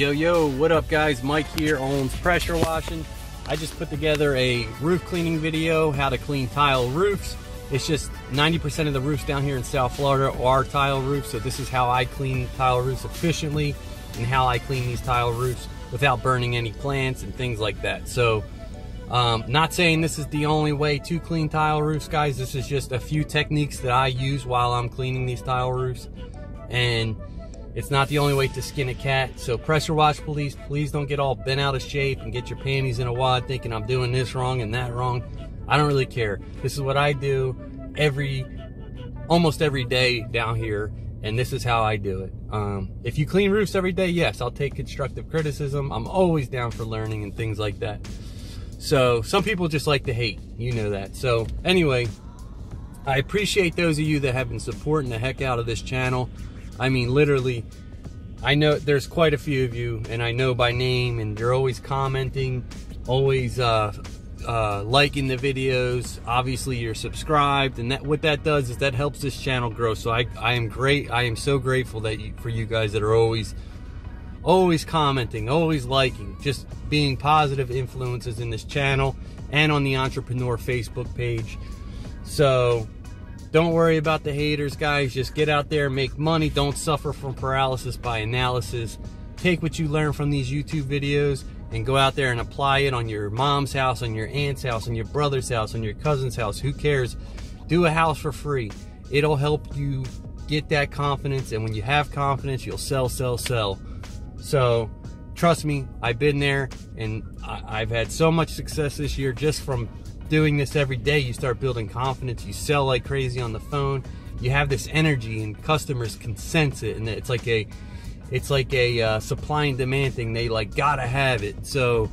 Yo, yo, what up guys? Mike here, owns Pressure Washing. I just put together a roof cleaning video, how to clean tile roofs. It's just 90% of the roofs down here in South Florida are tile roofs, so this is how I clean tile roofs efficiently and how I clean these tile roofs without burning any plants and things like that. So, not saying this is the only way to clean tile roofs, guys. This is just a few techniques that I use while I'm cleaning these tile roofs. And it's not the only way to skin a cat. So pressure wash, please don't get all bent out of shape and get your panties in a wad thinking I'm doing this wrong and that wrong. I don't really care. This is what I do almost every day down here, and this is how I do it. If you clean roofs every day, yes, I'll take constructive criticism. I'm always down for learning and things like that. So some people just like to hate, you know that. So anyway, I appreciate those of you that have been supporting the heck out of this channel. I mean, literally, I know there's quite a few of you, and I know by name, and you're always commenting, always liking the videos. Obviously you're subscribed, and that what that does is that helps this channel grow. So I am so grateful that for you guys that are always commenting, always liking, just being positive influences in this channel and on the Entrepreneur Facebook page. So don't worry about the haters, guys. Just get out there, make money. Don't suffer from paralysis by analysis. Take what you learn from these YouTube videos and go out there and apply it on your mom's house, on your aunt's house, on your brother's house, on your cousin's house. Who cares? Do a house for free. It'll help you get that confidence. And when you have confidence, you'll sell, sell, sell. So trust me, I've been there, and I've had so much success this year just from doing this every day. You start building confidence, you sell like crazy on the phone, you have this energy, and customers can sense it, and it's like a supply and demand thing. They like gotta have it. So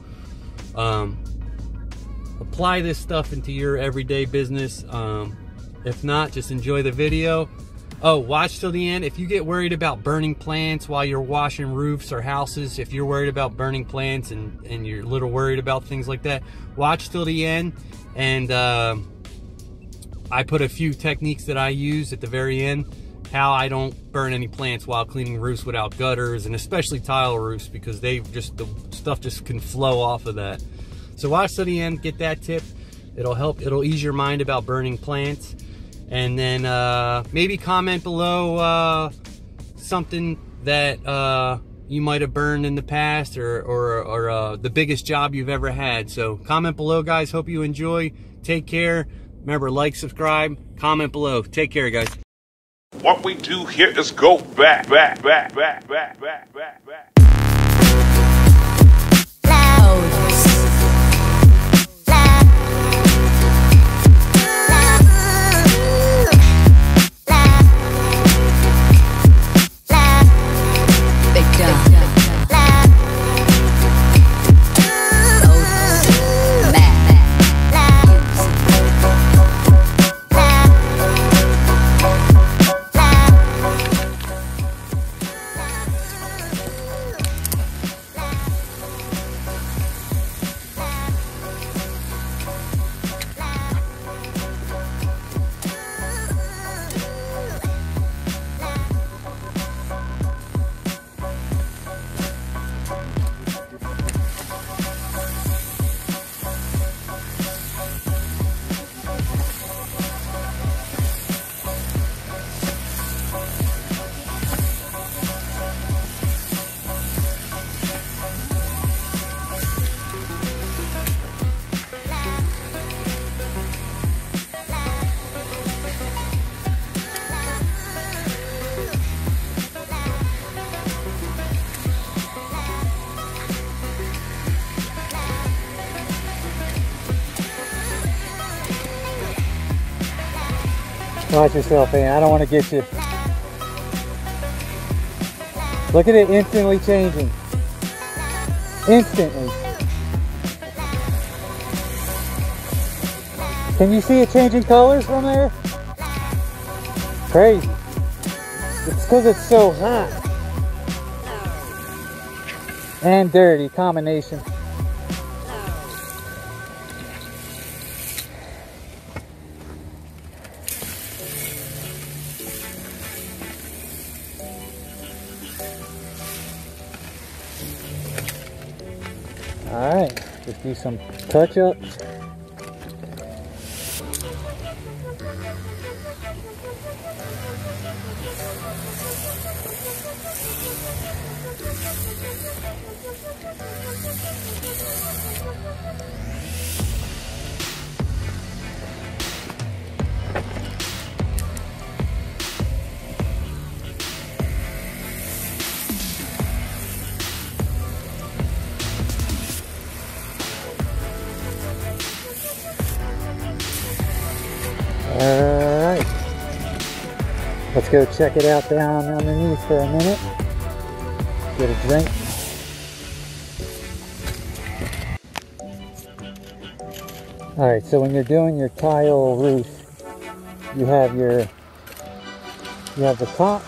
apply this stuff into your everyday business. If not, just enjoy the video. Oh, watch till the end. If you get worried about burning plants while you're washing roofs or houses, if you're worried about burning plants and you're a little worried about things like that, watch till the end. And I put a few techniques that I use at the very end, how I don't burn any plants while cleaning roofs without gutters, and especially tile roofs, because the stuff just can flow off of that. So watch till the end, get that tip. It'll help, it'll ease your mind about burning plants. And then maybe comment below something that you might have burned in the past, or the biggest job you've ever had. So comment below, guys. Hope you enjoy. Take care. Remember, like, subscribe, comment below. Take care, guys. What we do here is go back. Watch yourself, man. I don't want to get you. Look at it instantly changing. Instantly. Can you see it changing colors from there? Crazy. It's because it's so hot. And dirty. Combination. All right, just do some touch-ups. Alright, let's go check it out down underneath for a minute, get a drink. Alright, so when you're doing your tile roof, you have the top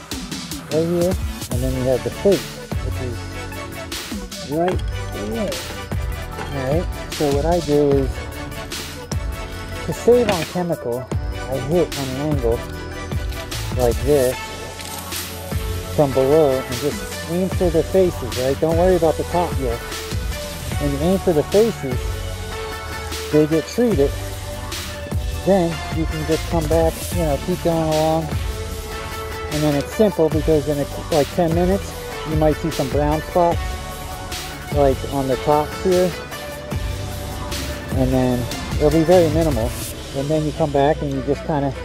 right here, and then you have the face, which is right there. Alright, so what I do is, to save on chemical, I hit on an angle like this from below and just aim for the faces, right? Don't worry about the top yet. When you aim for the faces, they get treated. Then you can just come back, you know, keep going along. And then it's simple because in like 10 minutes, you might see some brown spots like on the tops here. And then it'll be very minimal. And then you come back and you just kind of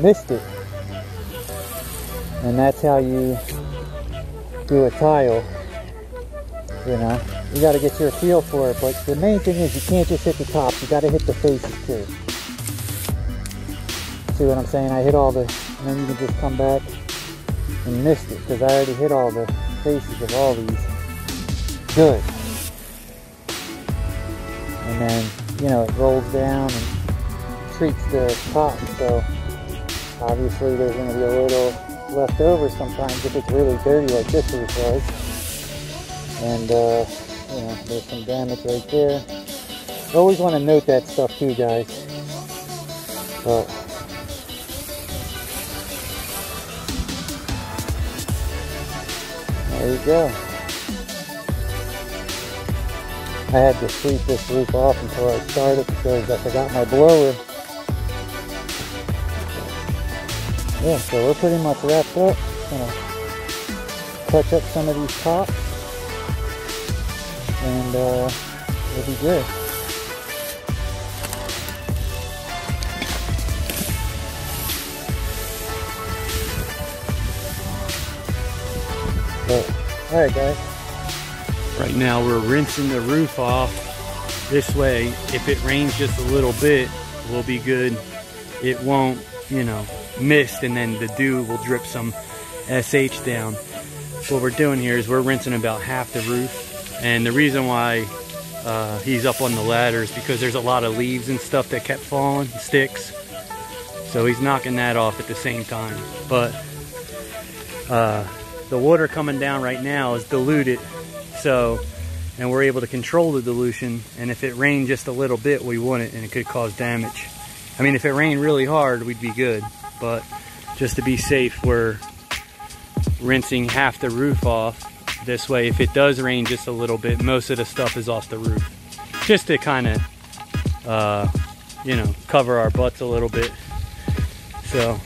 missed it. And that's how you do a tile, you know. You got to get your feel for it, but the main thing is you can't just hit the top, you got to hit the faces too. See what I'm saying? I hit all the, and then you can just come back and missed it because I already hit all the faces of all these. Good. And then, you know, it rolls down and treats the top, so obviously there's going to be a little left over sometimes if it's really dirty like this roof was. And you know, there's some damage right there. I always want to note that stuff too, guys. But there you go. I had to sweep this roof off until I started because I forgot my blower. Yeah, so we're pretty much wrapped up. Gonna touch up some of these tops, and it'll be good. But, all right, guys. Right now, we're rinsing the roof off. This way, if it rains just a little bit, we'll be good. It won't, you know, mist, and then the dew will drip some SH down. So what we're doing here is we're rinsing about half the roof, and the reason why he's up on the ladder is because there's a lot of leaves and stuff that kept falling, sticks, so he's knocking that off at the same time. But the water coming down right now is diluted, so, and we're able to control the dilution, and if it rained just a little bit we wouldn't, and it could cause damage. I mean, if it rained really hard we'd be good, but just to be safe we're rinsing half the roof off. This way if it does rain just a little bit, most of the stuff is off the roof, just to kind of you know, cover our butts a little bit. So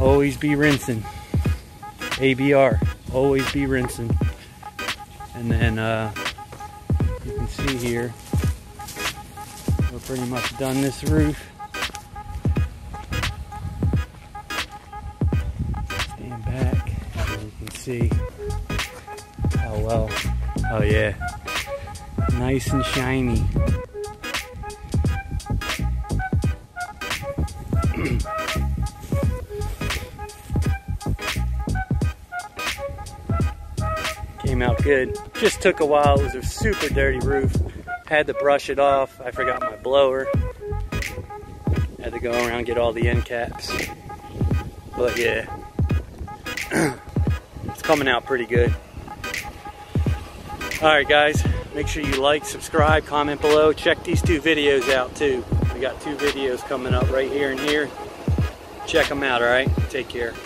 always be rinsing, ABR, always be rinsing. And then you can see here we're pretty much done this roof. Stand back and you can see how well. Oh yeah, nice and shiny. Came out good. Just took a while. It was a super dirty roof. Had to brush it off. I forgot my blower. Had to go around and get all the end caps. But yeah, it's coming out pretty good. All right, guys, make sure you like, subscribe, comment below. Check these two videos out too. We got two videos coming up right here and here. Check them out, all right? Take care.